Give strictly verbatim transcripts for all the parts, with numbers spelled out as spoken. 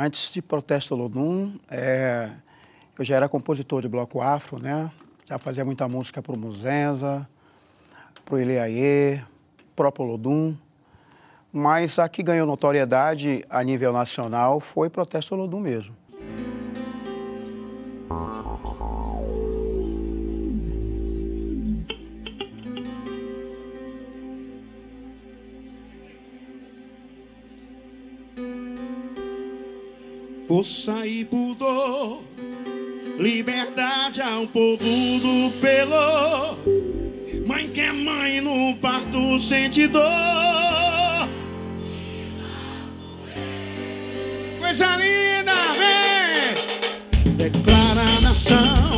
Antes de Protesto Olodum, é, eu já era compositor de bloco afro, né? Já fazia muita música para o Muzenza, para o Ilê Aê, próprio Olodum. Mas a que ganhou notoriedade a nível nacional foi Protesto Olodum mesmo. Força e pudor, liberdade ao povo do Pelô. Mãe que é mãe no parto sente dor. Coisa linda, vem! Declara a nação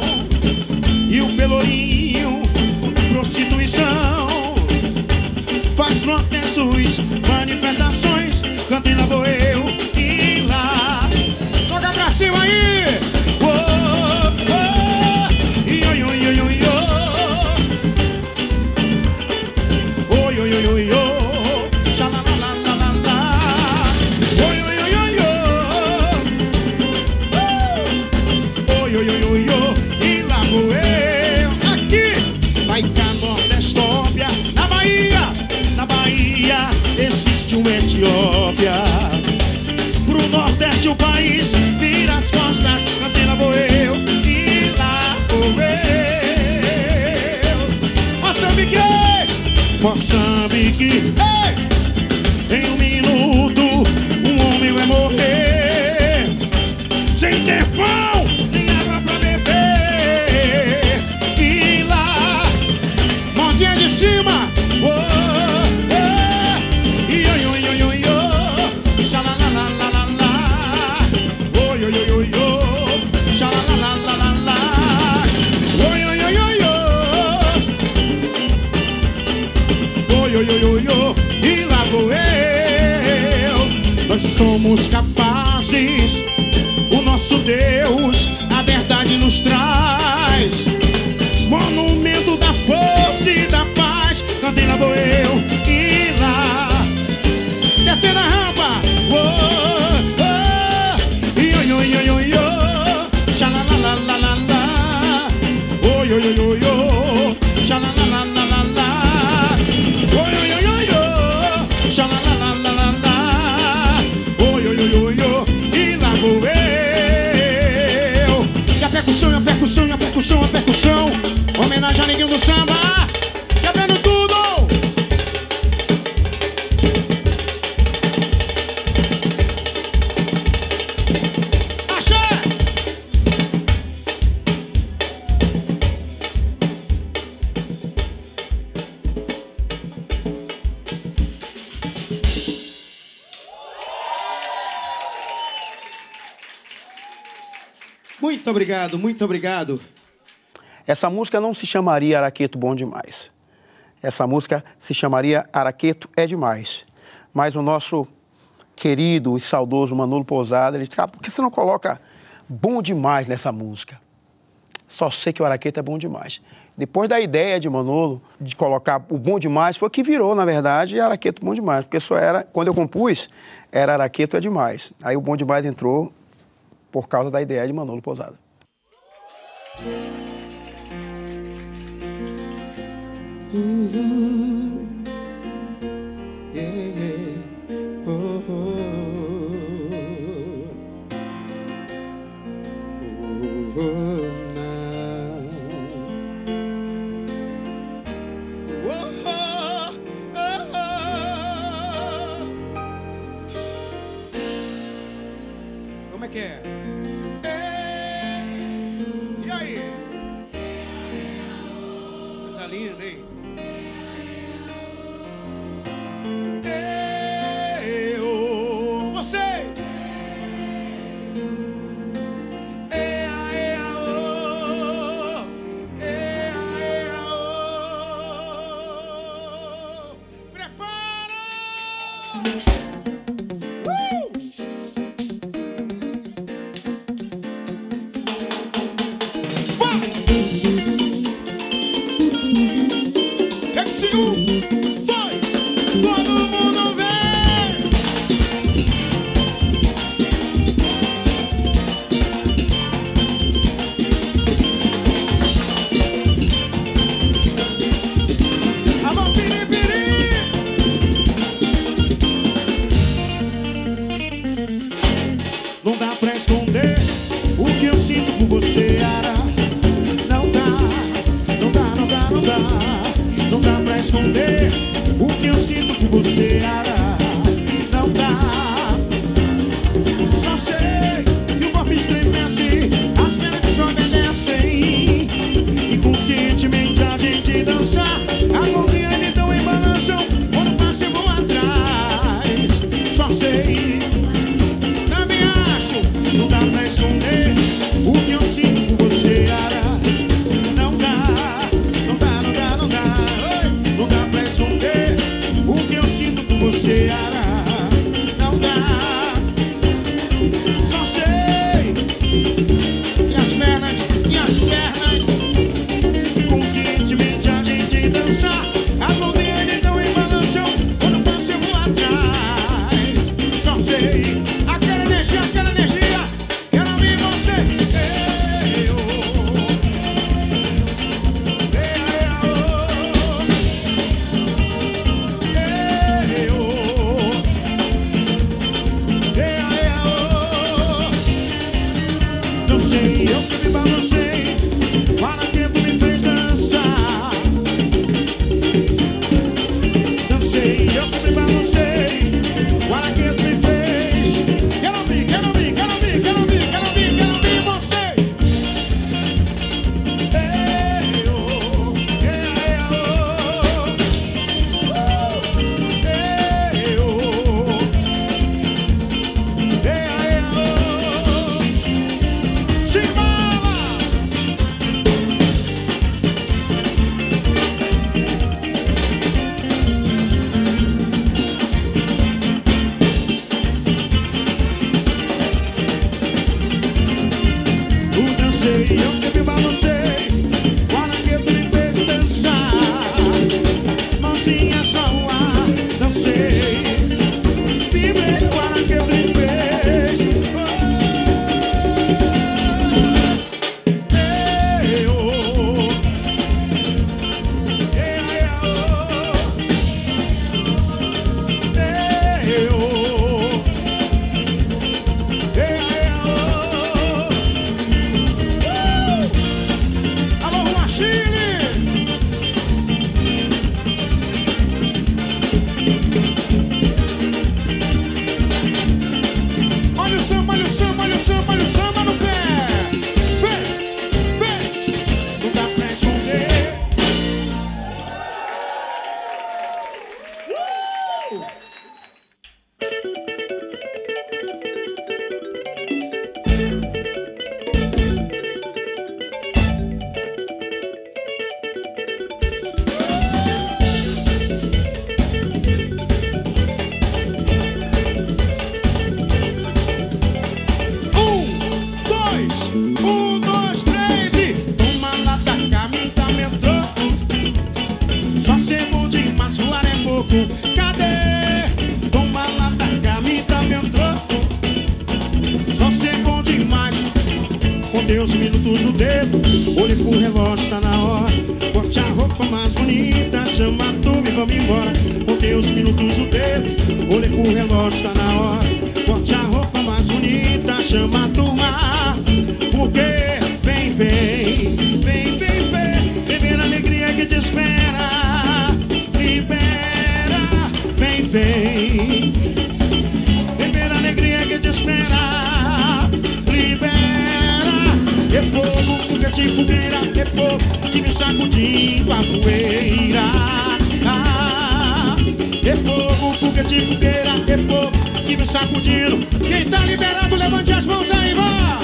e o Pelourinho contra a prostituição. Faz protestos, manifestações, canta e lá vou eu e lá. Joga pra cima aí! Oh, oh, oi, oi, oi, oi, oh. Oi, oi, oi, oi, oh. Xa, lá, lá, lá, lá, lá. Oi, oi, oi, oi, oh. Oi, oi, oi, oi, oh. E lá vou eu, aqui. Vai cá, Nordestópia, na Bahia, na Bahia, existe um Etiópia. Pro Nordeste o país vira as costas, canta e lá vou eu, e lá vou eu. Moçambique, Moçambique, ei! Em um minuto um homem vai morrer, sem ter pão, nem água pra beber. E lá, mãozinha de cima, oh! Somos capazes, o nosso Deus, a verdade nos traz. Monumento da força e da paz, canta e lá vou eu e lá. Descendo a rampa, oh, oh, oi, oi, oi, oi, oh, xa, lá, lá, lá, lá, lá, oi, oi, oi, oi, oh, xa, lá, lá, lá, lá, lá, lá, oi, oi, oi, oi, oh, xa, lá, lá, lá, lá, lá, lá. A percussão, a percussão, a percussão. Homenagem a neguinho do samba, quebrando tudo. Axé! Muito obrigado, muito obrigado. Essa música não se chamaria Araketu Bom Demais. Essa música se chamaria Araketu É Demais. Mas o nosso querido e saudoso Manolo Pousada, ele disse, ah, por que você não coloca bom demais nessa música? Só sei que o Araketu é bom demais. Depois da ideia de Manolo de colocar o bom demais, foi que virou, na verdade, Araketu Bom Demais. Porque só era, quando eu compus, era Araketu É Demais. Aí o bom demais entrou por causa da ideia de Manolo Pousada. Uhum. Yeah, yeah. Oh, oh, oh. Oh, oh, nah. Oh, oh, oh, oh. Como é que é? Linda, hein? Eu, você! É a, é a, oh! É a, é a, oh! Prepara! Todo mundo vem! o Ceará não dá. Só sei que o golpe estremece, as pernas desobedecem. Inconscientemente a gente dança, as mãozinhas então embalançam, quando passa eu vou atrás. Só sei, também acho, não dá pra esconder o que eu sinto por você. Não dá, só sei que as pernas, que as pernas, inconscientemente a gente dança, as mãozinhas então em balanço, quando passo eu vou atrás. Só sei aquela energia, aquela energia, eu não vi você. Eu, eu que me balancei, o Araketu me fez dançar. Dancei, eu que me balancei, o Araketu me fez. Quero ouvir, quero ouvir, quero ouvir, quero ouvir, quero ouvir, quero ouvir você. Ei, eu que me balancei, o Araketu me fez dançar. Mãozinha só no ar, dancei, vibrei, o Araketu me fez. Ei, oh, ei, oh, ei, oh. Olha o samba, olha o samba, olha o samba, olha o samba no pé. Vem, vem, não dá pra esconder. Uh! Cadê? Toma lá da camita, meu troco. Só sei bom demais. Contei os minutos no dedo, olhei pro relógio, tá na hora. Bote a roupa mais bonita, chama a turma e vamos embora. Contei os minutos no dedo, olhei pro relógio, tá na hora. Bote a roupa mais bonita, chama a turma. Porque vem, vem, vem, vem, vem, vem, vem na alegria que te espera. Libera. Vem, vem, viver a alegria que te espera. Libera, é fogo, foguete, fogueira. É fogo que me sacudindo a poeira. Ah, é fogo, foguete, fogueira. É fogo que me sacudindo. Quem tá liberado, levante as mãos aí, vá.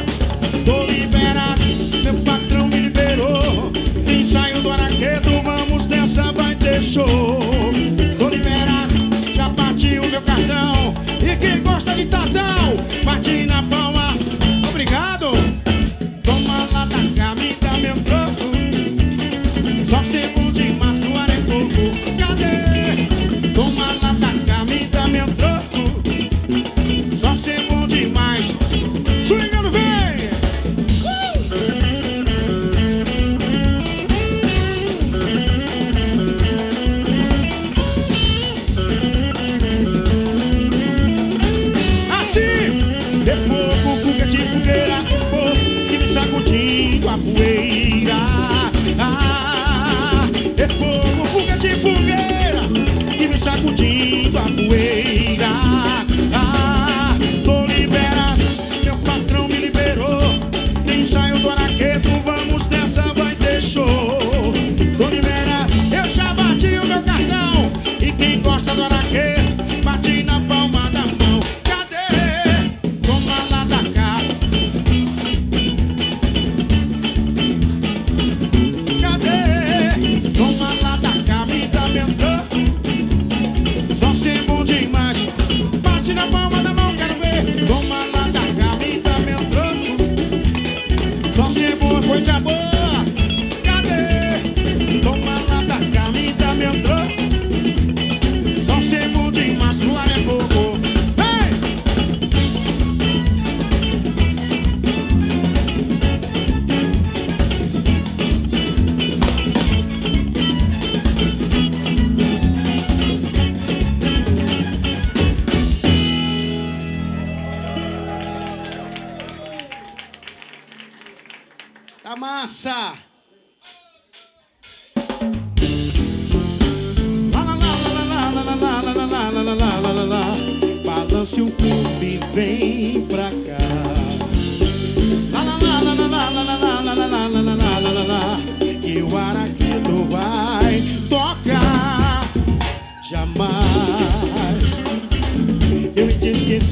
Tô liberado, meu patrão me liberou. Ensaio do Araketu, vamos nessa, vai ter show. Tô liberado, já bati o meu cartão. E quem gosta de Tatau, bate na palma. Obrigado. Toma lá da camita, meu troco. Só sei bom demais, no ar é pouco. Cadê? Toma lá da camita, meu troco. Só sei bom demais. Swingando, vem! Uh!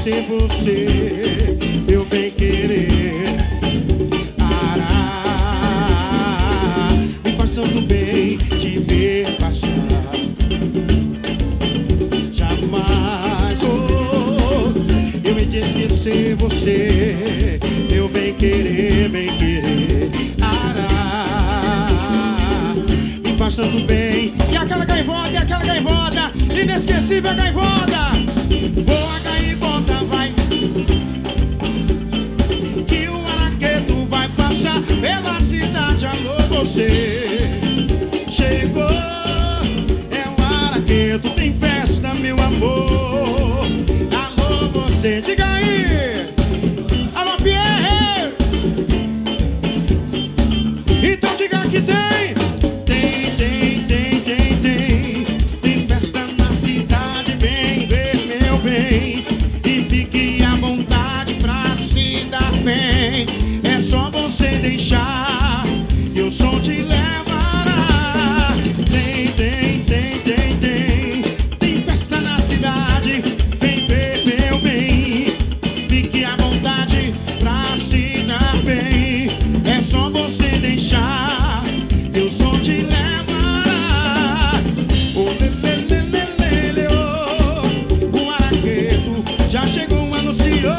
sem você eu bem querer. Ará, me faz tanto bem te ver passar. Jamais, oh, eu me esqueci sem você eu bem querer, bem querer. Ará, me faz tanto bem. E aquela gaivota, e aquela gaivota, inesquecível gaivota. Voa, gaivota, vai, que o Araketu vai passar pela cidade. Alô, você chegou, é o Araketu, tem festa, meu amor. Alô, você, diga aí. Alô, Pierre. Então diga que tem. É só você deixar que o som te levará. Tem, tem, tem, tem, tem, tem festa na cidade. Vem ver, meu bem, fique à vontade pra se dar bem. É só você deixar que o som te levará. O lelelelele, o Araketu já chegou, anunciou.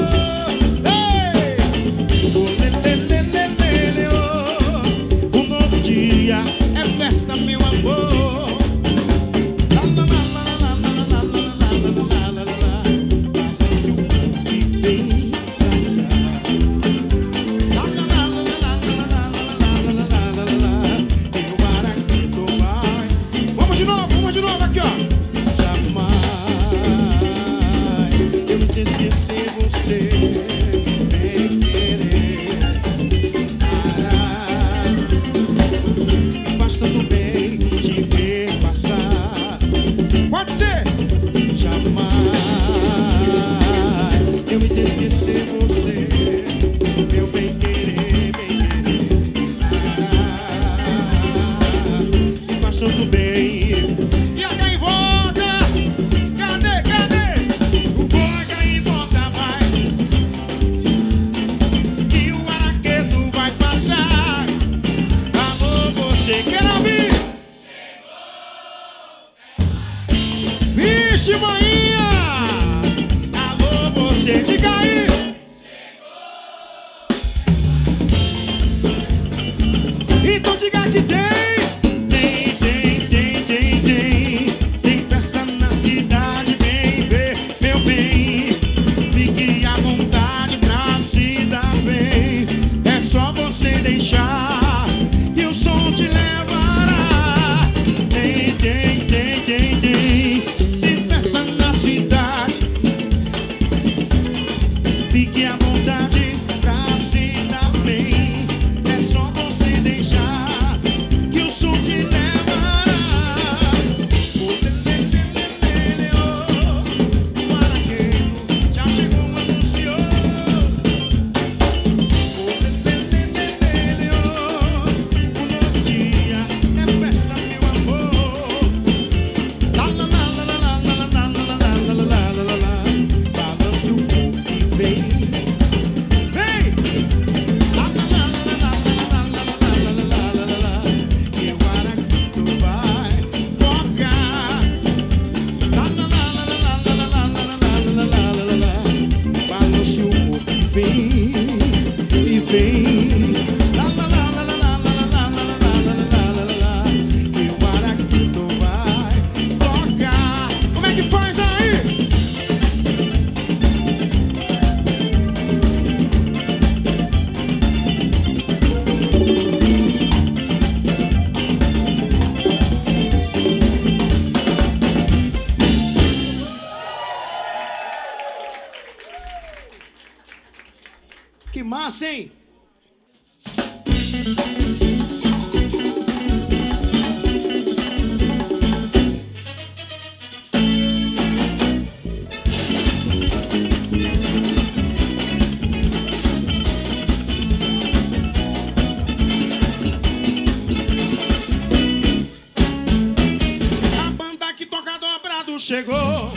Chegou,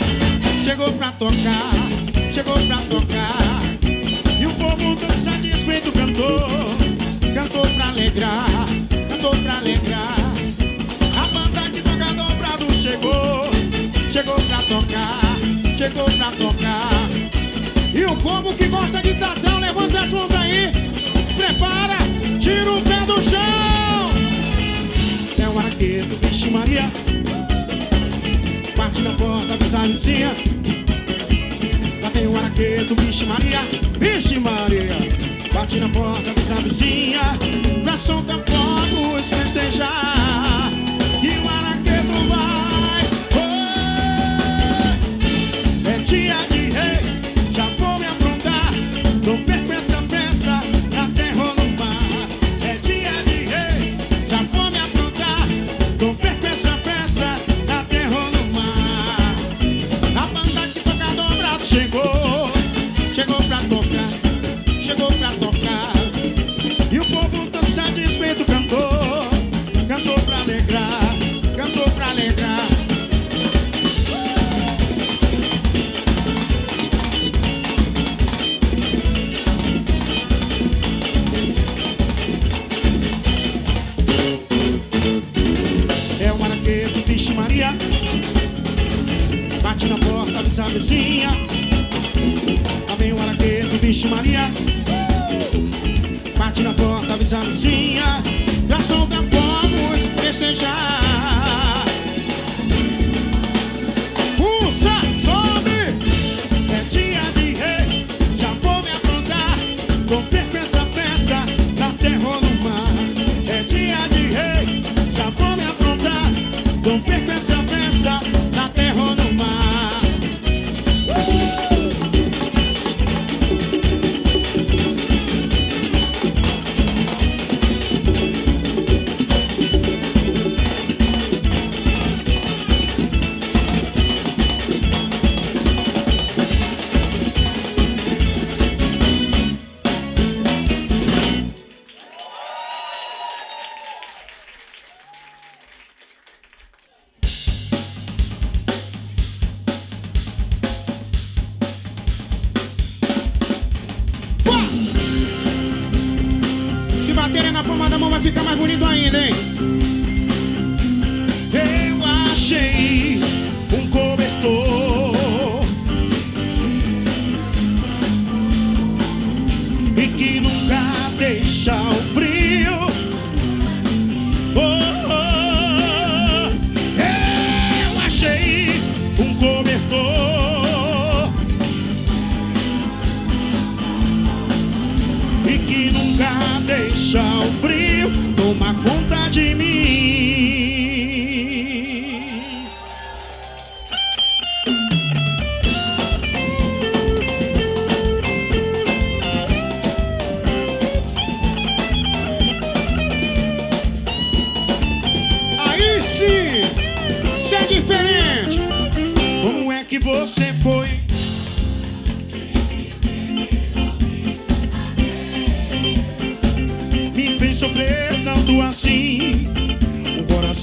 chegou pra tocar. chegou pra tocar e o povo dança desfeito, cantou, cantou pra alegrar, cantou pra alegrar. A banda que toca dobrado chegou, chegou pra tocar, chegou pra tocar. E o povo que gosta de tatau, levanta as mãos aí, prepara, tira o pé do chão. É o araketu, vixe Maria, bate na porta, avisa a vizinha. Lá vem o araketu, vixe Maria, vixe Maria, bate na porta, avisa a vizinha, pra soltar fogo e festejar. E o araketu vai, oh, é dia de rei. Não perco essa festa, na terra ou no mar. É dia de rei, já vou me aprontar. Não perco essa festa, na terra ou no mar. A banda que toca dobrado chegou, chegou pra tocar, chegou pra tocar. E o povo todo satisfeito cantou, cantou pra alegrar, cantou pra alegrar. Bate na porta, avisa a vizinha. Lá vem o araketu, vixe Maria. Bate na porta, avisa a vizinha, pra soltar fogo e festejar. Pulsa, sobe! É dia de rei, já vou me aprontar. Não perco essa festa, na terra ou no mar. É dia de rei, já vou me aprontar. Não perco essa festa, na terra ou no mar.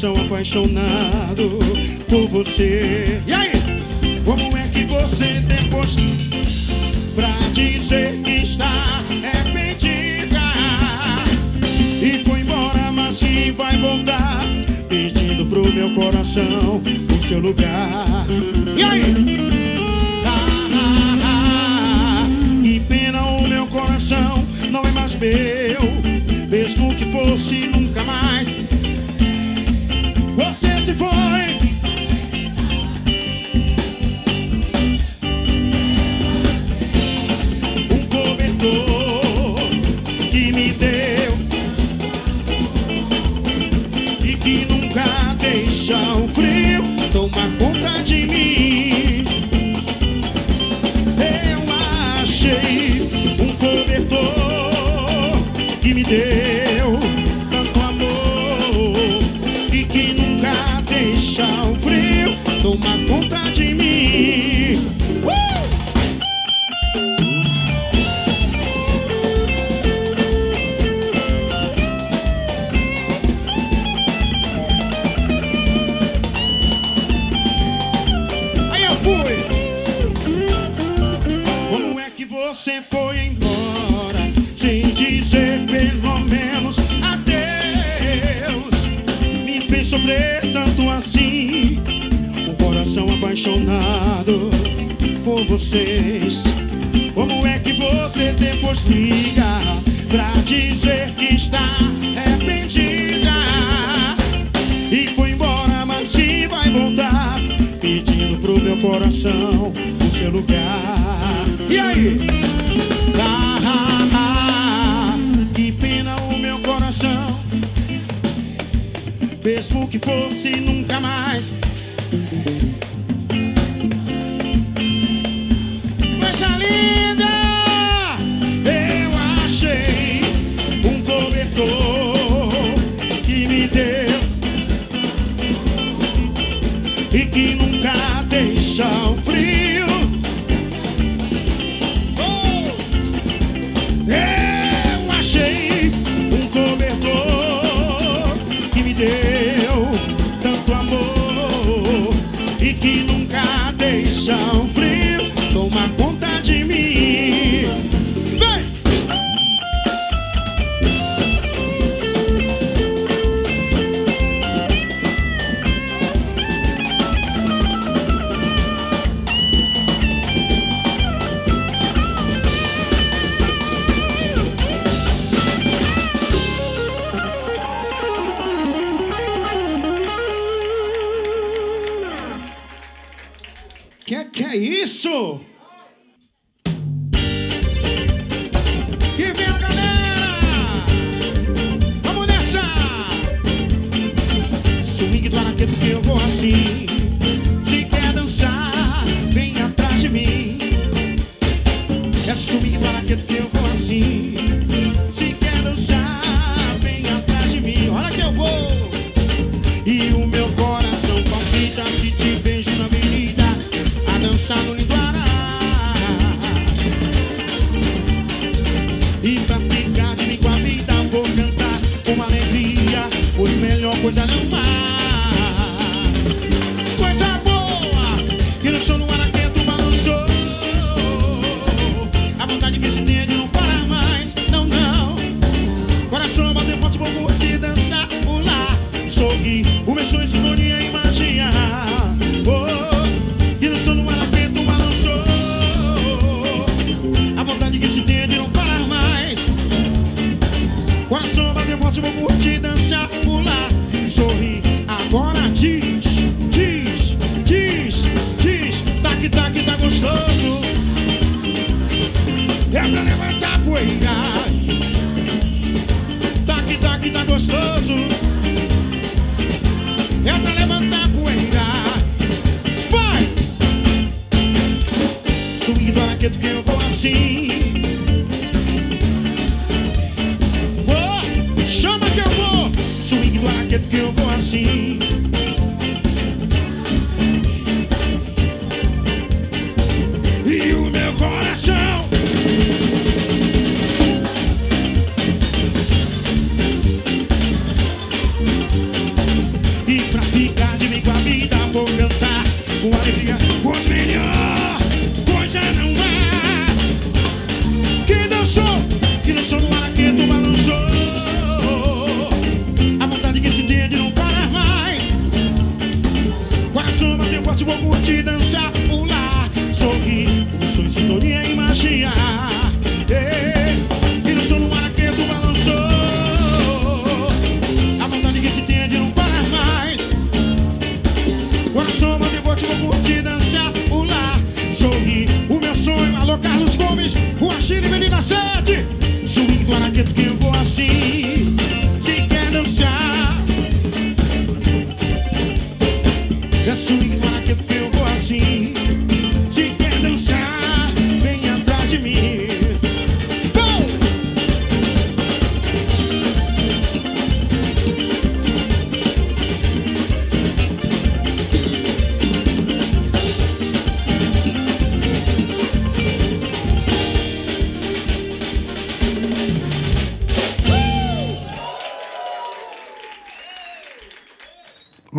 Apaixonado por você. E aí? Como é que você depois pra dizer que está arrependida e foi embora, mas que vai voltar, pedindo pro meu coração o seu lugar? E aí? Ah, ah, ah, que pena, o meu coração não é mais meu, mesmo que fosse nunca mais. Você se foi. Um cobertor que me deu e que nunca deixa o frio tomar conta de mim. Eu achei um cobertor que me deu tanto amor e que nunca deixa o frio tomar conta de mim. Uh! Aí eu fui. apaixonado por vocês. Como é que você depois liga pra dizer que está arrependida e foi embora, mas que vai voltar, pedindo pro meu coração o seu lugar? E aí? Ah, ah, ah, que pena o meu coração, mesmo que fosse nunca mais.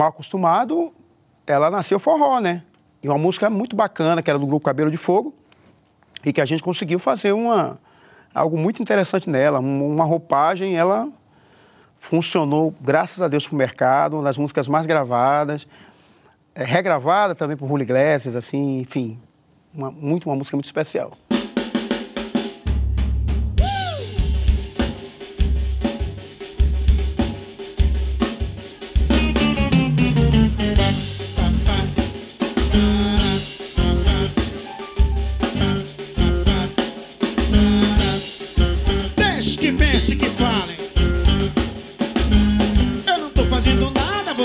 Acostumado, ela nasceu forró, né? E uma música muito bacana, que era do grupo Cabelo de Fogo, e que a gente conseguiu fazer uma, algo muito interessante nela, uma roupagem. Ela funcionou, graças a Deus, para o mercado, uma das músicas mais gravadas. é, regravada também por Julio Iglesias, assim, enfim, uma, muito, uma música muito especial.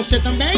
Você também?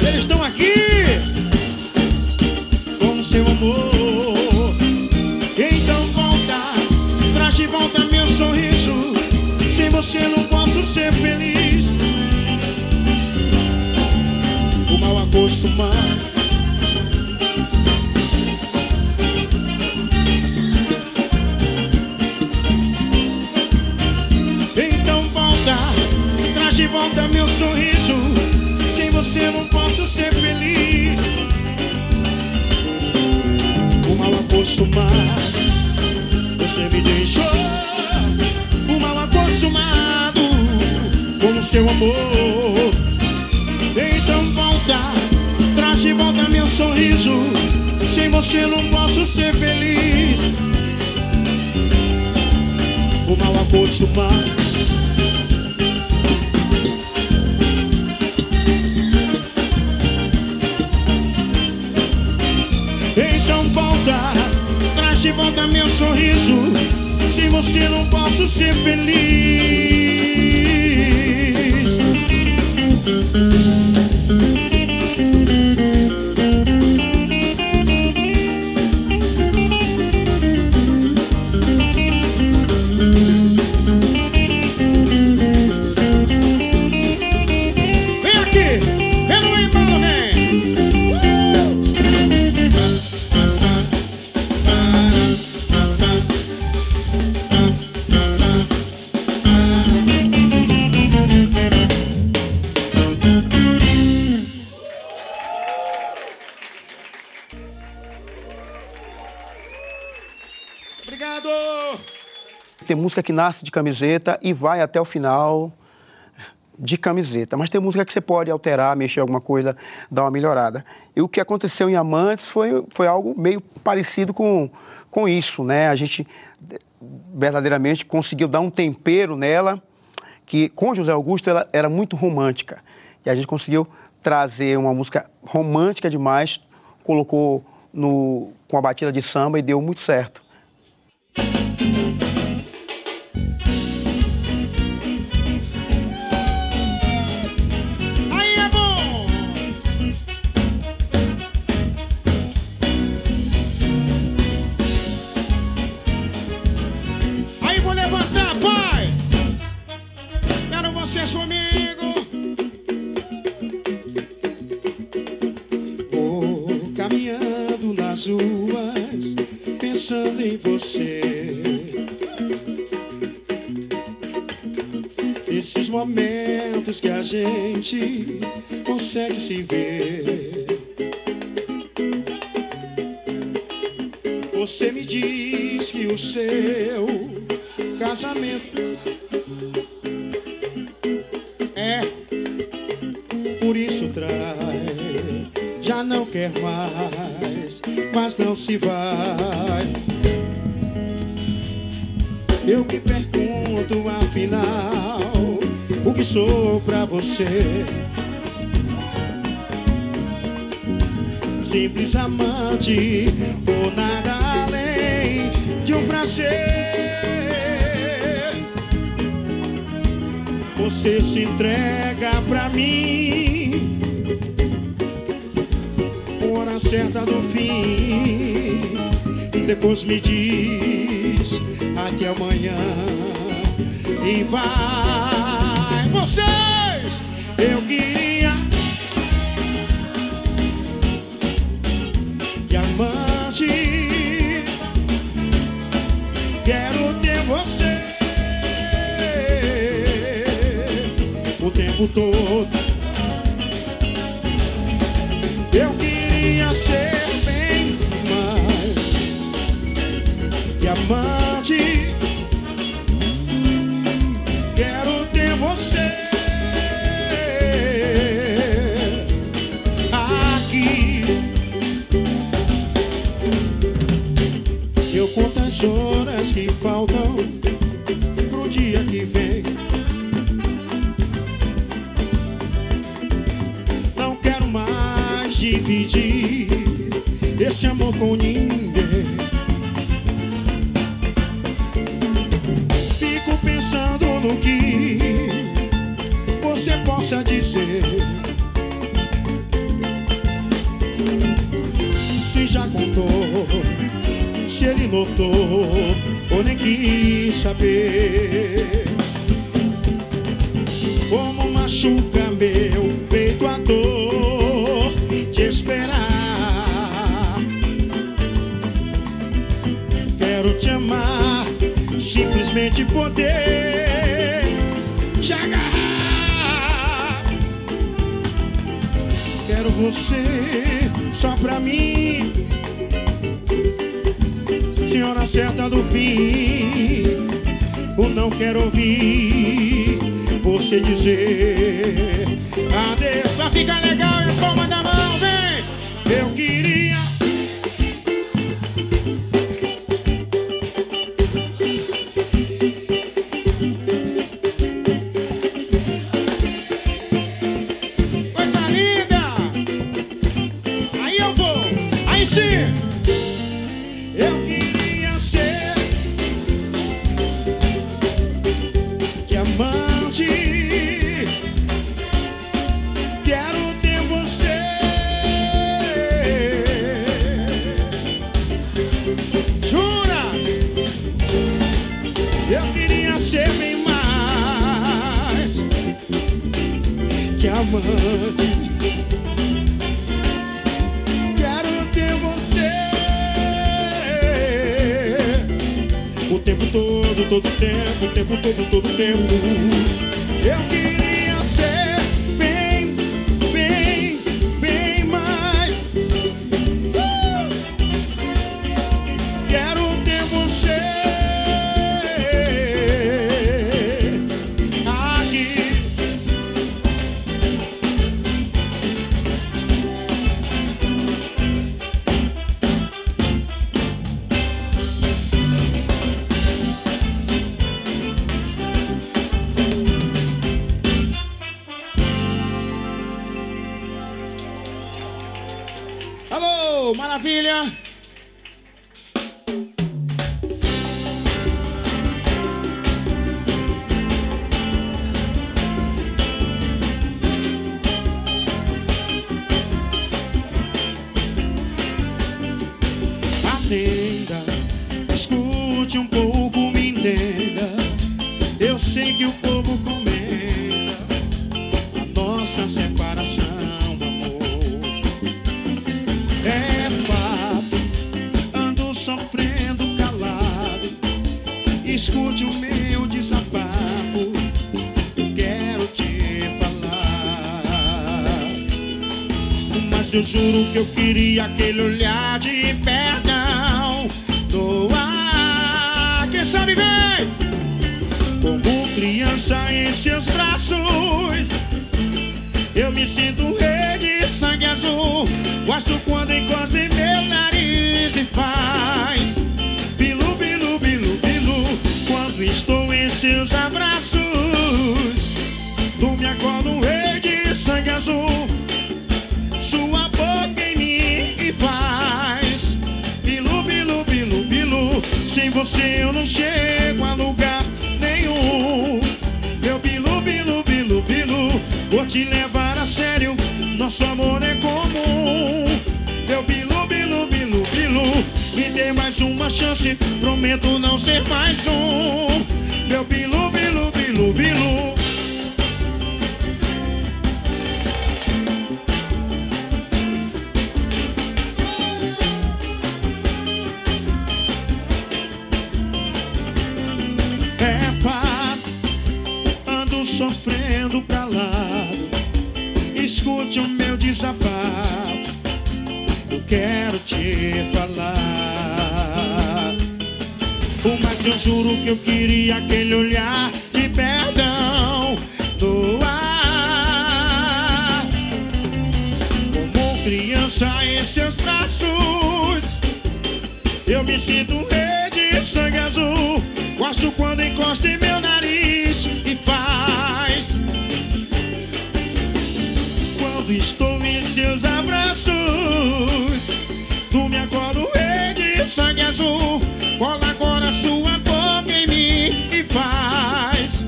Eles estão aqui com seu amor. Então volta, traz de volta meu sorriso. Sem você não posso ser feliz. O mal acostumado. Então volta. De volta meu sorriso, sem você não posso ser feliz. O mal acostumado, você me deixou. O mal acostumado com o seu amor. Então volta, traz de volta meu sorriso. Sem você não posso ser feliz. O mal acostumado. De volta meu sorriso, sem você não posso ser feliz. Vem aqui, eu não vem, Paulo, vem. Thank you. Tem música que nasce de camiseta e vai até o final de camiseta. Mas tem música que você pode alterar, mexer alguma coisa, dar uma melhorada. E o que aconteceu em Amantes foi, foi algo meio parecido com, com isso, né? A gente verdadeiramente conseguiu dar um tempero nela, que com José Augusto ela era muito romântica. E a gente conseguiu trazer uma música romântica demais, colocou no, com a batida de samba e deu muito certo. Ruas, pensando em você. Esses momentos que a gente consegue se ver. Você me diz que o seu casamento é por isso trai, já não quer mais, mas não se vai. Eu me pergunto afinal o que sou pra você. Simples amante ou nada além de um prazer. Você se entrega pra mim, hora certa do fim, e depois me diz até amanhã e vai. Vocês, eu queria que amante, quero ter você o tempo todo. Amante, quero ter você aqui. Eu conto as horas que faltam pro dia que vem. Não quero mais dividir esse amor com ninguém. No que você possa dizer, se já contou, se ele notou ou nem quis saber. Como machuca meu peito a dor de esperar. Quero te amar, simplesmente poder te agarrar. Quero você só pra mim, senhora certa do fim. Eu não quero ouvir você dizer adeus. Pra ficar legal é palma da mão, vem. Eu queria Alô, maravilha! Maneira, escute um pouco, mineira. Eu sei que o povo comenta a nossa separação, amor. É fato, ando sofrendo calado. Escute o meu desabafo, quero te falar. Mas eu juro que eu queria aquele olhar de perdão. Como criança em seus braços, eu me sinto rei de sangue azul. Gosto quando encosta em meu nariz e faz bilu, bilu, bilu, bilu. Quando estou em seus abraços, tu me acorda um rei de sangue azul. Sua boca em mim e faz bilu, bilu, bilu, bilu. Sem você eu não chego a lugar. Meu bilu, bilu, bilu, bilu, vou te levar a sério, nosso amor é comum. Meu bilu, bilu, bilu, bilu, me dê mais uma chance, prometo não ser mais um. Meu bilu, bilu, bilu, bilu. Sofrendo calado, escute o meu desabafo, eu quero te falar. Mas eu juro que eu queria aquele olhar de perdão do ar. Como criança em seus braços, eu me sinto um rei de sangue azul. Gosto quando encosta em meu nariz e faz. Quando estou em seus abraços, tu me acorda o rei de sangue azul. Cola agora sua boca em mim e faz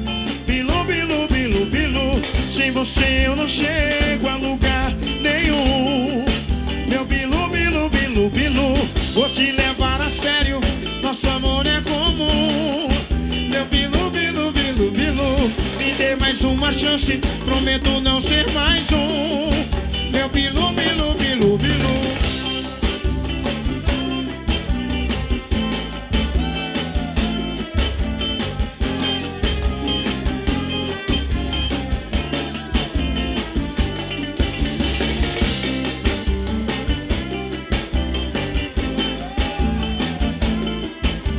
bilu, bilu, bilu, bilu. Sem você eu não chego a lugar nenhum. Meu bilu, bilu, bilu, bilu, vou te levar a sério, nosso amor é comum. Meu bilu, bilu, bilu, bilu, me dê mais uma chance, prometo não ser mais um. Meu bilu, bilu, bilu, bilu.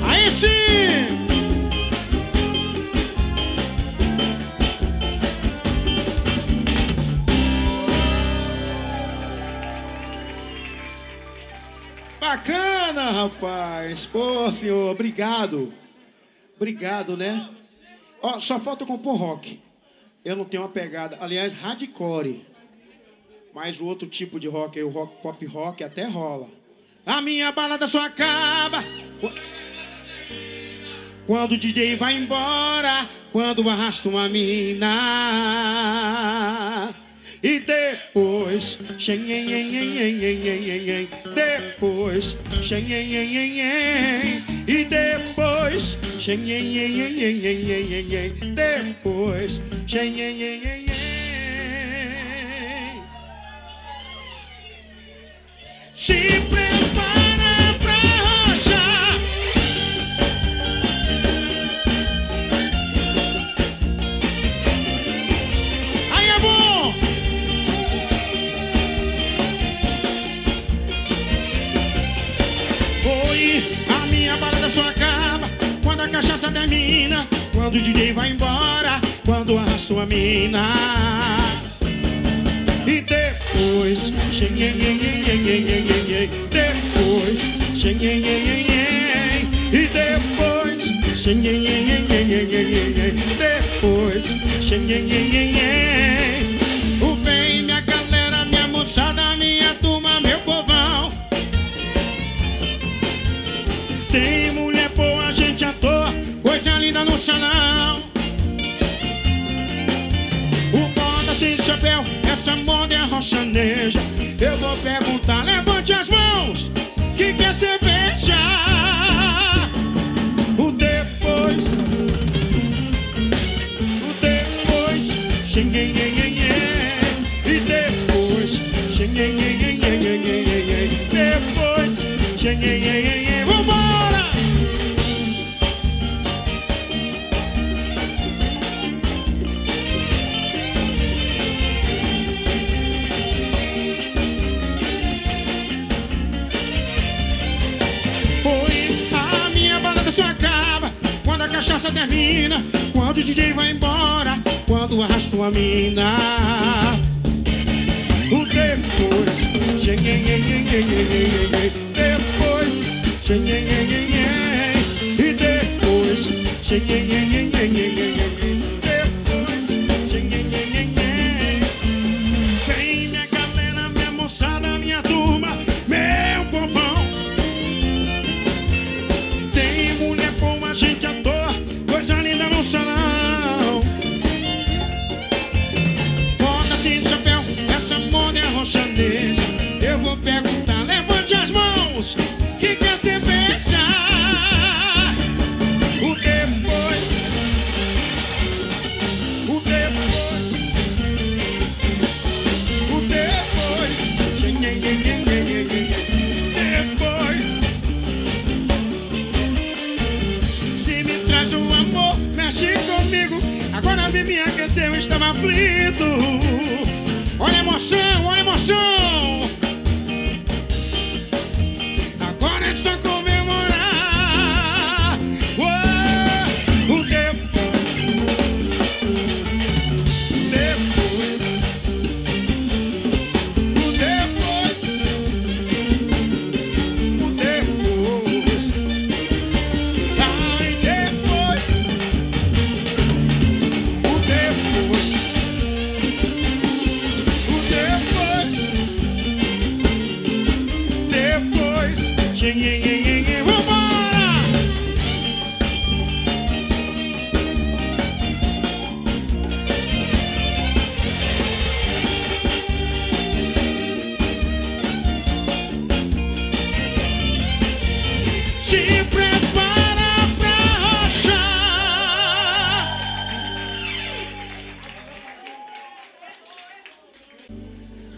Aí sim! Bacana, rapaz. Pô, senhor, obrigado. Obrigado, né? Ó, só falta compor rock. Eu não tenho uma pegada. Aliás, hardcore. Mas o outro tipo de rock aí, o rock, pop rock, até rola. A minha balada só acaba quando o D J vai embora, quando arrasta uma mina. E depois, xenhen, depois, xenhen, e depois, xenhen, depois, xenhen. Se prepara pra rochar. Aí é bom. A balada só acaba quando a cachaça termina, quando o D J vai embora, quando arrasta a mina. E depois, depois, e depois, depois, o bem, minha galera, minha moçada, minha turma, meu povão. farsa termina, quando o D J vai embora, quando arrasta a mina. O depois, depois, e depois, depois, vem minha galera, minha moçada, minha turma, meu povão. Tem mulher boa, gente à toa, coisa linda no salão. Bota-se de chapéu, essa moda é roxaneja. Eu vou perguntar, levante as mãos, que quer se beijar? Minha canção, eu estava aflito. Olha a emoção, olha a emoção. Agora é só comemorar. Oh, o depois, depois, o depois, o depois, ai depois.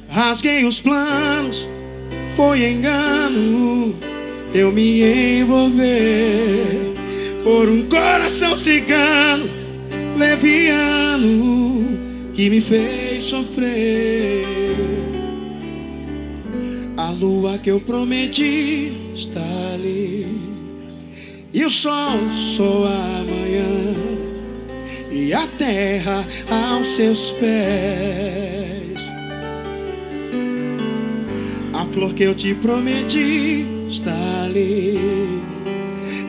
Rasguei os planos, foi engano eu me envolver por um coração cigano, leviano, que me fez sofrer. A lua que eu prometi está ali, e o sol só amanhã, e a terra aos seus pés. A flor que eu te prometi está ali,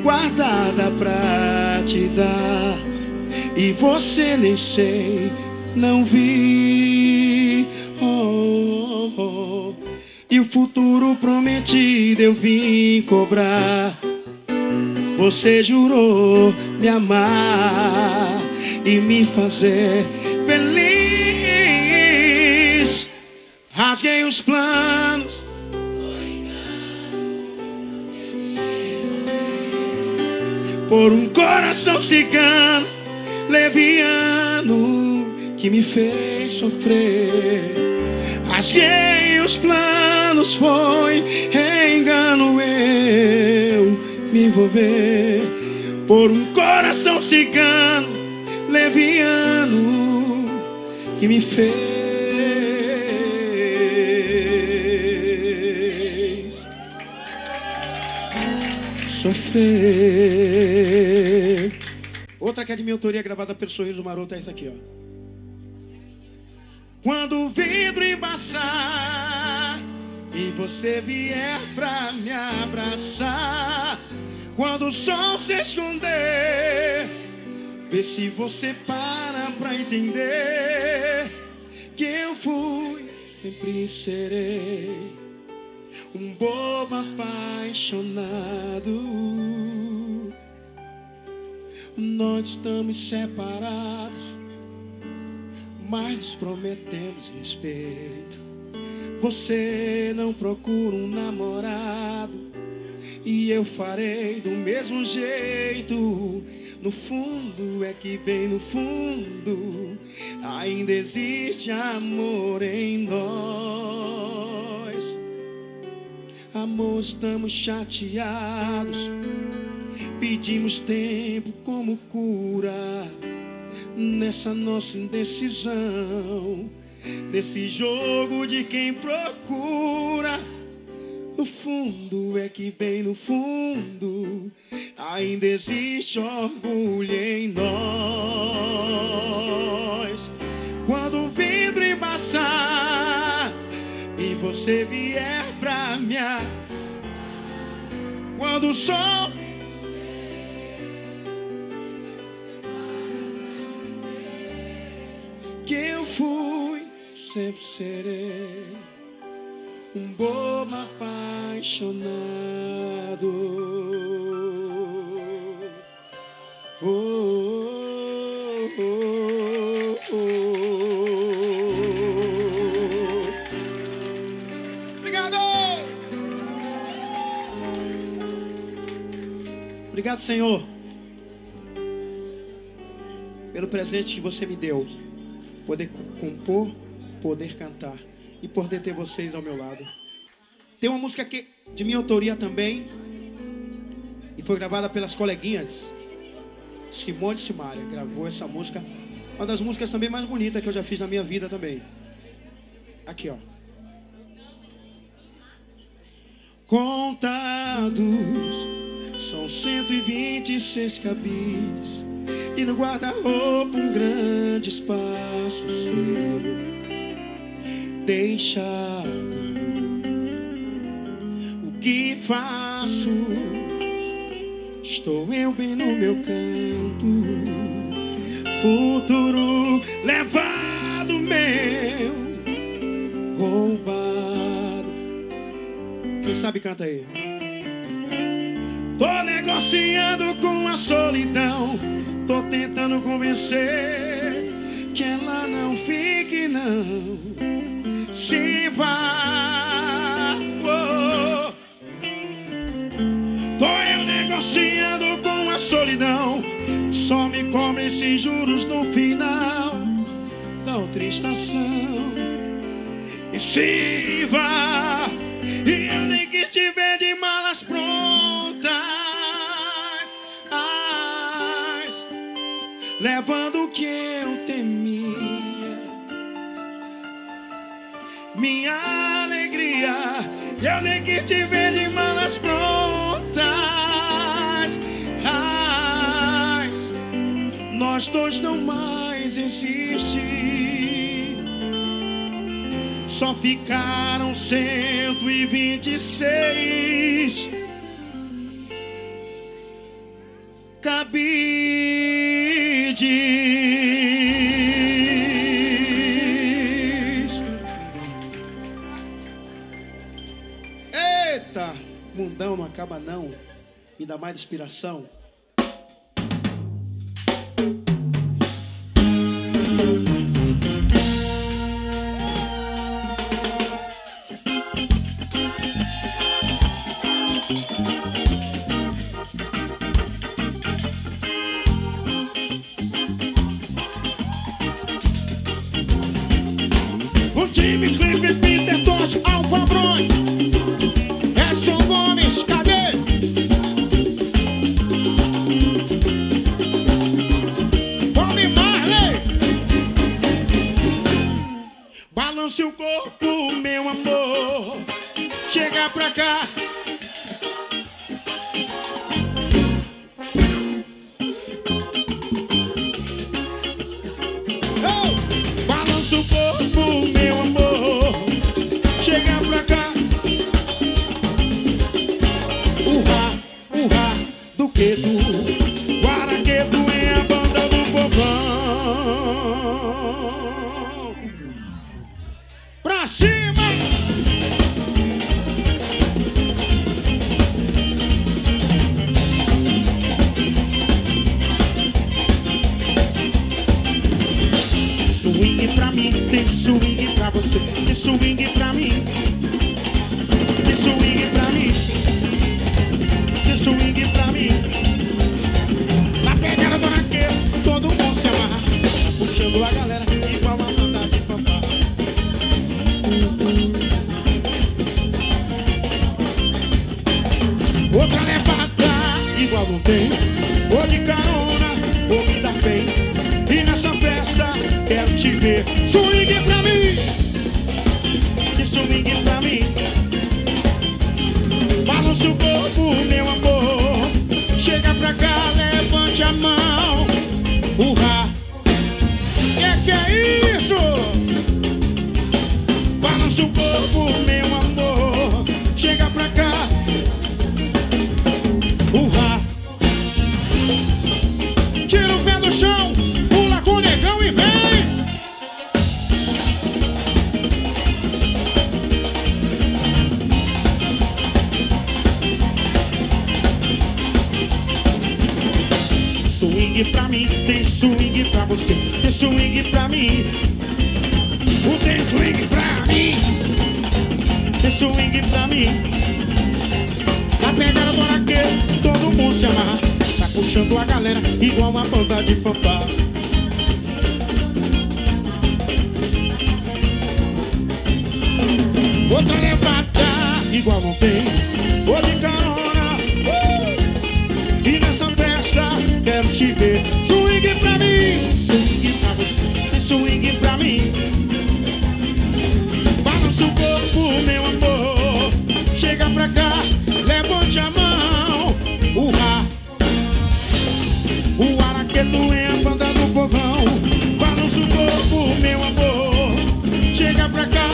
guardada pra te dar, e você nem sei, não vi. Oh, oh, oh. E o futuro prometido eu vim cobrar. Você jurou me amar e me fazer feliz. Rasguei os planos, por um coração cigano, leviano, que me fez sofrer. Rasguei os planos, foi engano eu me envolver por um coração cigano, leviano, que me fez sofrer. Outra que é de minha autoria, gravada pelo Sorriso Maroto, é essa aqui, ó. Quando o vidro embaçar e você vier pra me abraçar, quando o sol se esconder, vê se você para pra entender que eu fui, sempre serei um bobo apaixonado. Nós estamos separados, mas nos prometemos respeito. Você não procura um namorado, e eu farei do mesmo jeito. No fundo, é que bem no fundo, ainda existe amor em nós. Amor, estamos chateados, pedimos tempo como cura nessa nossa indecisão, nesse jogo de quem procura. No No fundo, é que bem no fundo, ainda existe orgulho em nós. Quando o vidro embaçar e você vier pra me abraçar, quando o sol... que eu fui, sempre serei um bobo apaixonado. Oh, oh, oh, oh. Obrigado! Obrigado, Senhor, pelo presente que você me deu. Poder compor, poder cantar e poder ter vocês ao meu lado. Tem uma música que, de minha autoria também, e foi gravada pelas coleguinhas. Simone Simária gravou essa música. Uma das músicas também mais bonitas que eu já fiz na minha vida também. Aqui, ó. Contados são cento e vinte e seis cabides, e no guarda-roupa um grande espaço seu deixado. O que faço? Estou eu bem no meu canto, futuro levado meu, roubado. Quem sabe canta aí? Tô negociando com a solidão, tô tentando convencer que ela não fique, não se vá. Oh. Tô eu negociando com a solidão, só me cobre esses juros no final da outra estação. E se vá, e eu nem quis te ver de malas prontas, levando o que eu temia, minha alegria. Eu nem quis te ver de malas prontas. Ai, nós dois não mais existimos, só ficaram cento e vinte e seis cabides. Eita, mundão não acaba não, me dá mais inspiração. Jimmy Cliff, Peter Tosh, Alfa Brony, é seu nome, cadê? Come Marley! Balance o corpo, meu amor, chega pra cá. O Araketu é a banda do povão. Pra cima! Swing pra mim, tem swing pra você, tem swing pra mim, tem swing pra mim, tem swing pra mim. Todo mundo se amarra, puxando a galera igual uma banda de fanfarra. Outra levada igual não tem, ou de carona, ou me dá bem. E nessa festa quero te ver. Swing pra mim, swing pra mim, fogo, meu amor, chega pra cá. Urra! Tira o pé do chão, pula com o negão e vem. Swing pra mim, tem swing pra você, tem swing pra mim. O tem swing pra mim, tem swing pra mim. Na pegada do Araketu, todo mundo se amarra. Tá puxando a galera igual uma banda de fanfá. Outra levada igual não tem, vou de carona. uh! E nessa festa quero te ver. Swing pra mim, swing pra você, tem swing pra mim. Balança o corpo, meu amor, chega pra cá, levante a mão. Urra! O Araketu é a banda do povão. Balança o corpo, meu amor, chega pra cá.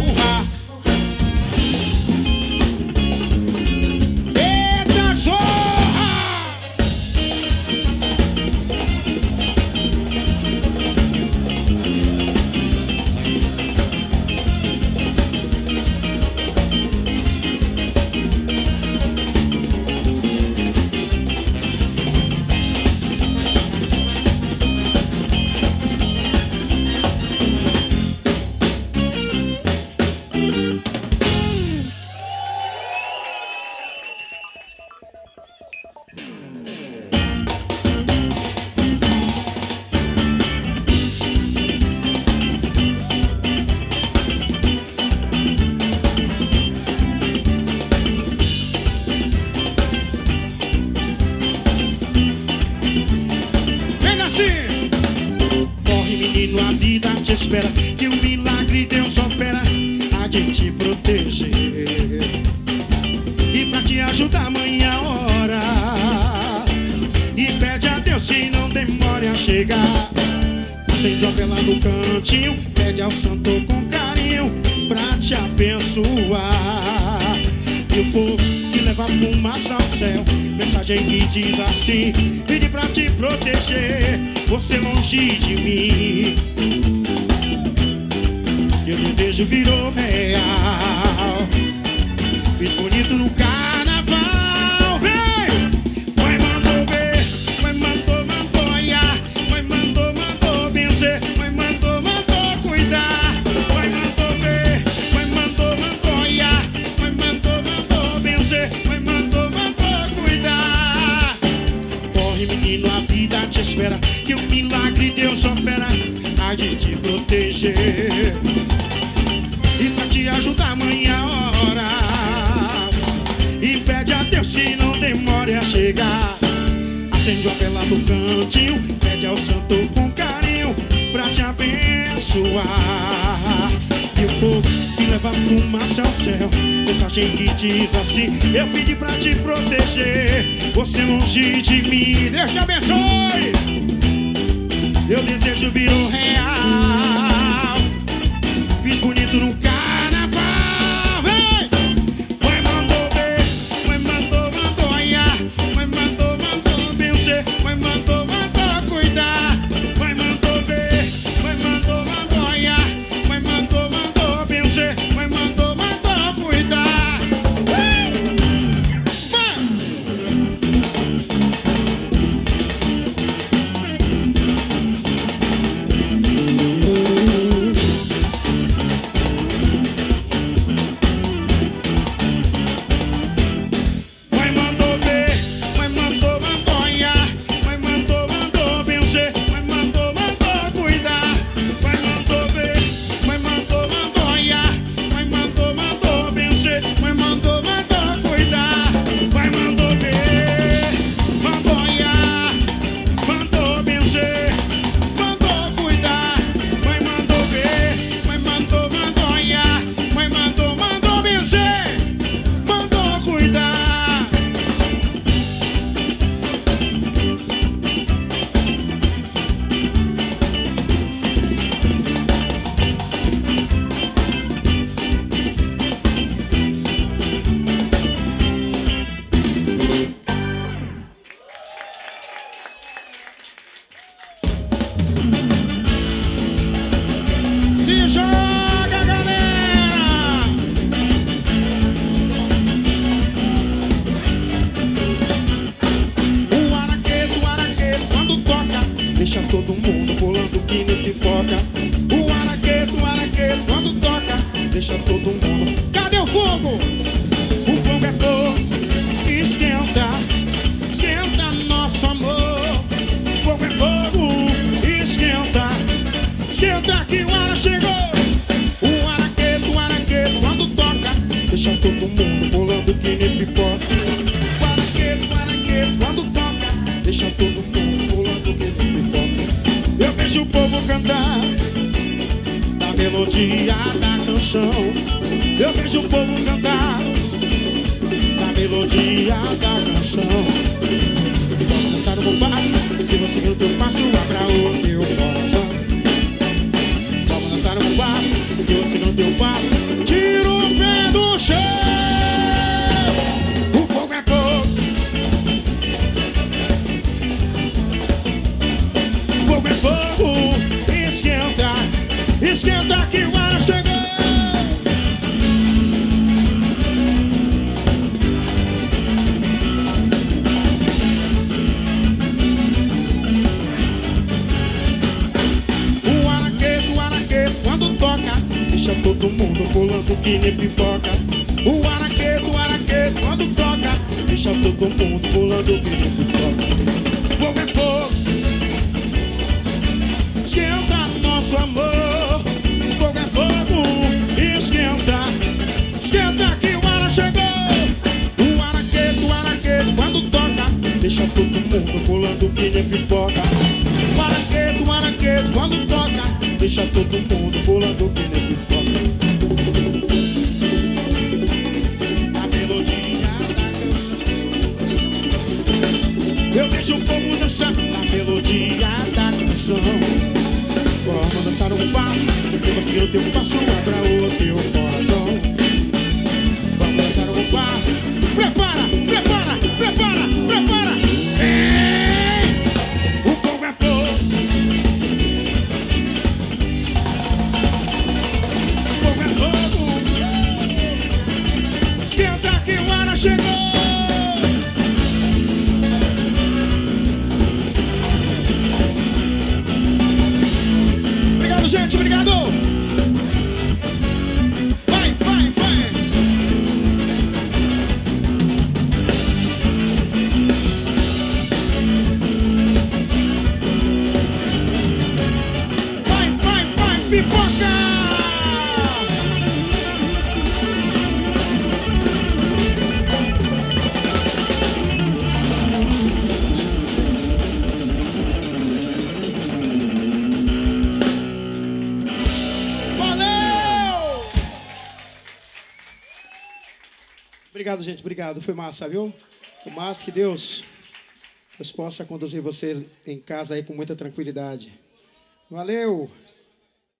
Urra! Eita zorra! A vida te espera, que o milagre Deus opera, há de te proteger e pra te ajudar amanhã a hora. E pede a Deus se não demore a chegar. Você joga lá no cantinho, pede ao santo com carinho pra te abençoar. E o povo que leva fumaça ao céu, mensagem que diz assim, pede pra te proteger. Você longe de mim, seu desejo virou real. Fiz bonito no carnaval. Vem! Vai mandou ver, vai mandou mandou olhar, vai mandou mandou vencer, vai mandou mandou cuidar, vai mandou ver, vai mandou mandou olhar, vai mandou mandou vencer, vai mandou mandou cuidar. Corre menino, a vida te espera. Deus opera, há de te proteger e pra te ajudar amanhã a hora. E pede a Deus que não demore a chegar. Acende a vela no cantinho, pede ao santo com carinho pra te abençoar. E o fogo que leva fumaça ao céu, mensagem que diz assim, eu pedi pra te proteger, você longe de mim. Deus te abençoe. Eu desejo virou real. Fiz bonito no carnaval. Ei! Mãe mandou ver, mãe mandou, mandou olhar, mãe mandou, mandou vencer, mãe mandou, mandou cuidar, mãe mandou ver, mãe mandou, mandou olhar, mãe mandou, mandou vencer, mãe mandou, mandou cuidar. Thank you. melodia da canção. Eu vejo o povo cantar da melodia da canção. Posso dançar o compasso, que você no teu passo abra o teu coração. Posso dançar o compasso, que você no teu passo tira o pé do chão. Esquenta, esquenta que o ar chegou. O araqueto, o araqueto, quando toca, deixa todo mundo pulando que nem pipoca. O araqueto, o araqueto, quando toca, deixa todo mundo pulando que nem pipoca. Fogo é fogo. Esquenta nosso amor, fogo é fogo, esquenta, esquenta que o ara chegou. O araqueto, o araqueto, quando toca, deixa todo mundo pulando que nem pipoca. O araqueto, o araqueto, quando toca, deixa todo mundo pulando que nem pipoca. A melodia da canção, eu vejo o povo dançar a melodia da canção. Vamos dançar um passo, que você o teu passo abra o teu coração. Vamos dançar um passo, prepara, prepara, prepara, prepara. Ei, o fogo é fogo. O fogo é fogo. Esquenta que o ara chegou. Gente, obrigado! Vai, vai, vai! Vai, vai, vai, pipoca! Obrigado, gente. Obrigado. Foi massa, viu? Foi massa. Que Deus, Deus possa conduzir vocês em casa aí com muita tranquilidade. Valeu!